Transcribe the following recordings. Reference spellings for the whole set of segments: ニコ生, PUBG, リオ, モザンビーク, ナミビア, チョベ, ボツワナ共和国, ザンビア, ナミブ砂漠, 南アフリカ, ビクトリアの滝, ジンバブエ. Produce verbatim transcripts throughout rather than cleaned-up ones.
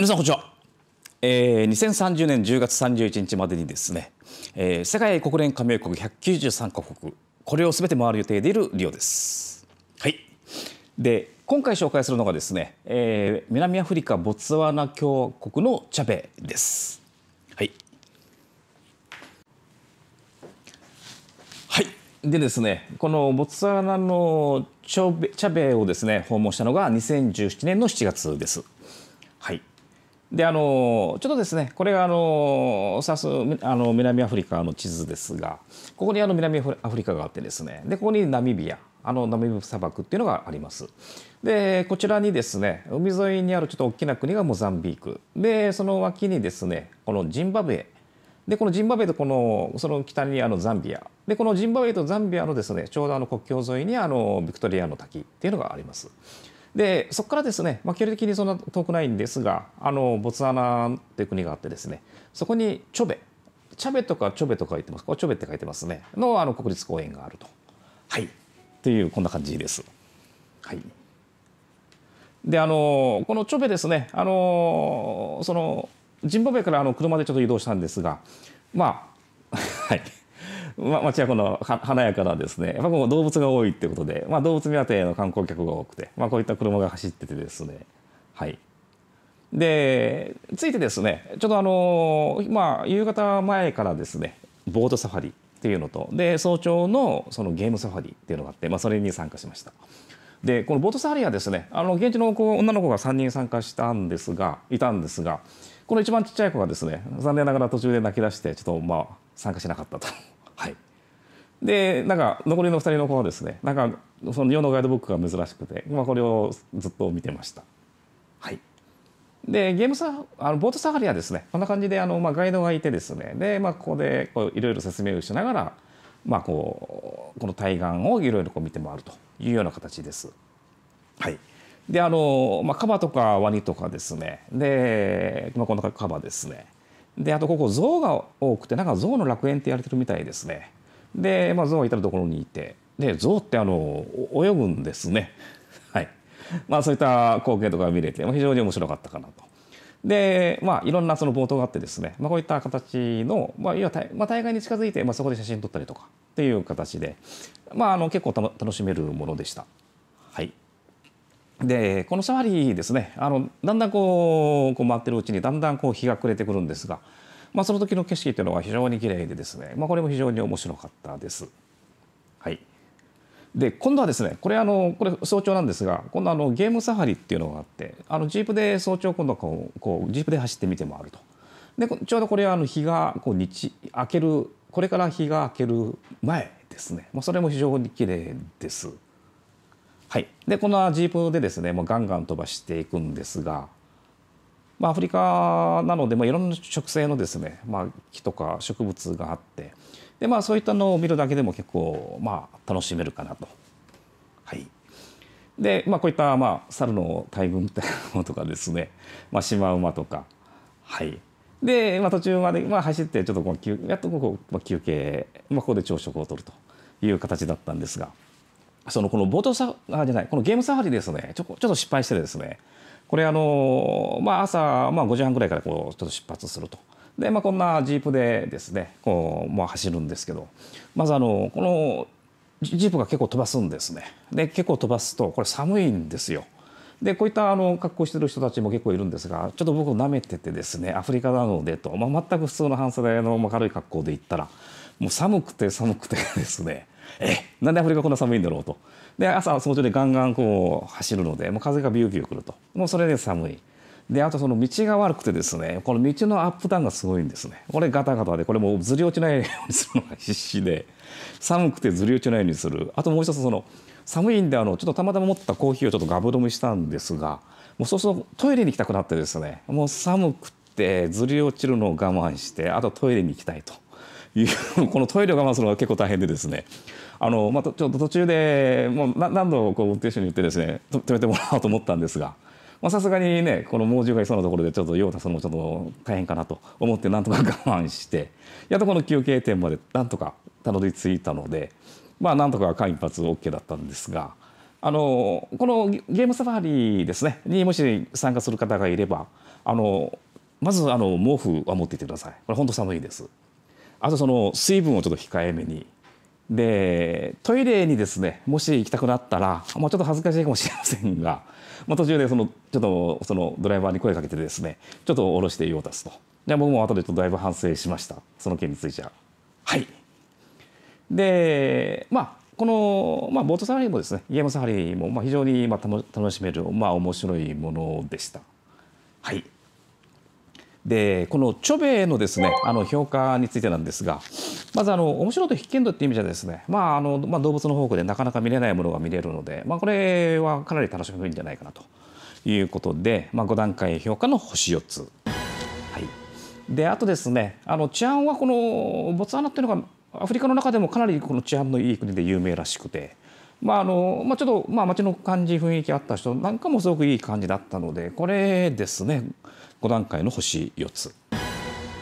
皆さんこんにちは。えー、にせんさんじゅうねんじゅうがつさんじゅういちにちまでにですね、えー、世界国連加盟国ひゃくきゅうじゅうさんかこく、これをすべて回る予定でいるリオです。はい。で、今回紹介するのがですね、えー、南アフリカボツワナ共和国のチャベです。はい。はい。でですね、このボツワナのチャベ、チャベをですね訪問したのがにせんじゅうななねんのしちがつです。はい。であのちょっとですねこれがあのさすあの南アフリカの地図ですが、ここにあの南アフリカがあってですね、でここにナミビア、あのナミブ砂漠っていうのがあります。でこちらにですね海沿いにあるちょっと大きな国がモザンビークで、その脇にですねこのジンバブエで、このジンバブエとこのその北にあのザンビアで、このジンバブエとザンビアのですねちょうどあの国境沿いにあのビクトリアの滝っていうのがあります。でそこからですね、まあ、距離的にそんな遠くないんですが、あのボツワナという国があってですね、そこにチョベチャベとかチョベとか言ってます、これチョベって書いてますね、のあの国立公園があると、はいというこんな感じです。はい、であのこのチョベですね、あのそのジンバブエからあの車でちょっと移動したんですが、まあはい。ま町はこの華やかなですね、やっぱこう動物が多いってことで、まあ、動物目当ての観光客が多くて、まあ、こういった車が走っててですね、はい、でついてですねちょっとあの、まあ、夕方前からですねボートサファリっていうのとで早朝の、そのゲームサファリっていうのがあって、まあ、それに参加しました。でこのボートサファリはですねあの現地の子女の子がさんにん参加したんですがいたんですが、この一番ちっちゃい子がですね残念ながら途中で泣き出してちょっとまあ参加しなかったと。はい、でなんか残りのふたりの子はですねなんかその日本のガイドブックが珍しくて、まあ、これをずっと見てました。はい、でゲームサあのボートサファリはですねこんな感じであの、まあ、ガイドがいてですねで、まあ、ここでいろいろ説明をしながら、まあ、こうこの対岸をいろいろ見て回るというような形です。はい、であの、まあ、カバとかワニとかですねで、まあ、このカバですね。であとここ象が多くてなんか象の楽園ってやれてるみたいですね。で、まあ、象がいたるところにいてで象ってあの泳ぐんですね。はいまあ、そういった光景とかが見れて、まあ、非常に面白かったかなと。で、まあ、いろんなそのボートがあってですね、まあ、こういった形の、まあいわゆるまあ、対岸に近づいて、まあ、そこで写真撮ったりとかっていう形で、まあ、あの結構たの楽しめるものでした。はいでこのサファリですねあのだんだんこう、こう回ってるうちにだんだんこう日が暮れてくるんですが、まあ、その時の景色というのは非常に綺麗でですね、まあ、これも非常に面白かったです。はい、で今度はですねこれあのこれ早朝なんですが今度はあのゲームサファリっていうのがあってあのジープで早朝今度はこう、こうジープで走ってみて回ると。でちょうどこれはあの日がこう日明けるこれから日が明ける前ですね、まあ、それも非常に綺麗です。はい、でこのジープでですねもうガンガン飛ばしていくんですが、まあ、アフリカなので、まあ、いろんな植生のですね、まあ、木とか植物があってで、まあ、そういったのを見るだけでも結構、まあ、楽しめるかなと。はい、で、まあ、こういった、まあ、猿の大群みたいなものとかですね、まあ、シマウマとか、はい、で、まあ、途中まで、まあ、走ってちょっとこうやっとここ、まあ、休憩、まあ、ここで朝食をとるという形だったんですが。そのこのボートサあじゃないこのゲームサファリですねちょちょっと失敗してですねこれあの、まあ、朝、まあ、ごじはんぐらいからこうちょっと出発するとで、まあ、こんなジープでですねこう、まあ、走るんですけどまずあのこのジープが結構飛ばすんですねで結構飛ばすとこれ寒いんですよ。でこういったあの格好してる人たちも結構いるんですがちょっと僕なめててですねアフリカなのでと、まあ、全く普通の半袖の軽い格好で行ったらもう寒くて寒くてですねえなんでアフリカこんな寒いんだろうとで朝早朝でガンガンこう走るのでもう風がビュービュー来るともうそれで寒いであとその道が悪くてですねこの道のアップダウンがすごいんですねこれガタガタでこれもうずり落ちないようにするのが必死で寒くてずり落ちないようにするあともう一つその寒いんであのちょっとたまたま持ったコーヒーをちょっとガブ飲みしたんですがもうそうするとトイレに行きたくなってですねもう寒くてずり落ちるのを我慢してあとトイレに行きたいと。このトイレを我慢するのが結構大変でですねあの、まあ、ちょっと途中でもう何度こう運転手に言ってですね止めてもらおうと思ったんですがさすがにねこの猛獣がいそうなところでちょっと用を足すのもちょっと大変かなと思ってなんとか我慢してやっとこの休憩点までなんとかたどり着いたのでまあなんとか間一髪 オーケー だったんですがあのこのゲームサファリですねにもし参加する方がいればあのまずあの毛布は持っていてください。これ本当寒いです。あとその水分をちょっと控えめに。でトイレにですね、もし行きたくなったら、まあ、ちょっと恥ずかしいかもしれませんが、まあ、途中でそのちょっとそのドライバーに声かけてですね、ちょっと下ろして用を足すと。で僕も後でちょっとだいぶ反省しました、その件については。はい。でまあこの、まあ、ボートサファリもですね、ゲームサファリもまあ非常にまあ楽しめる、まあ、面白いものでした。はい。でこのチョベのですね、あの評価についてなんですが、まずあの面白いと必見度っていう意味じゃですね、まああのまあ、動物の宝庫でなかなか見れないものが見れるので、まあ、これはかなり楽しみんじゃないかなということで、まあ、ごだんかい評価の星よっつ。はい、であとですね、あの治安はこのボツワナっていうのがアフリカの中でもかなりこの治安のいい国で有名らしくて。まああのまあ、ちょっと、まあ、街の感じ雰囲気あった人なんかもすごくいい感じだったので、これですねごだんかいの星よっつ。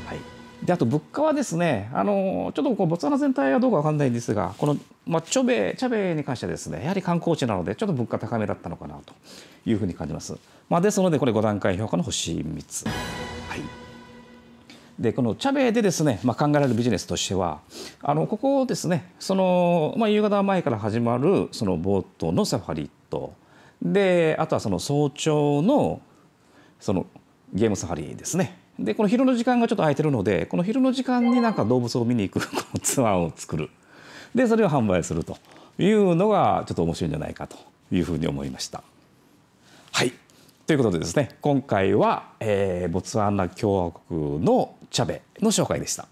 はい、であと物価はですね、あのちょっとこうボツワナ全体はどうか分かんないんですが、この、まあ、チョベチャベに関してはですね、やはり観光地なのでちょっと物価高めだったのかなというふうに感じます。まあ、ですのでこれごだんかい評価の星みっつ。はいでこのチャベでですね、まあ、考えられるビジネスとしては、あのここをですね、その、まあ、夕方前から始まるそのボートのサファリと、であとはその早朝のそのゲームサファリですね。でこの昼の時間がちょっと空いてるので、この昼の時間になんか動物を見に行くこのツアーを作る、でそれを販売するというのがちょっと面白いんじゃないかというふうに思いました。はいということでですね、今回は、えー、ボツワナ共和国のチャベの紹介でした。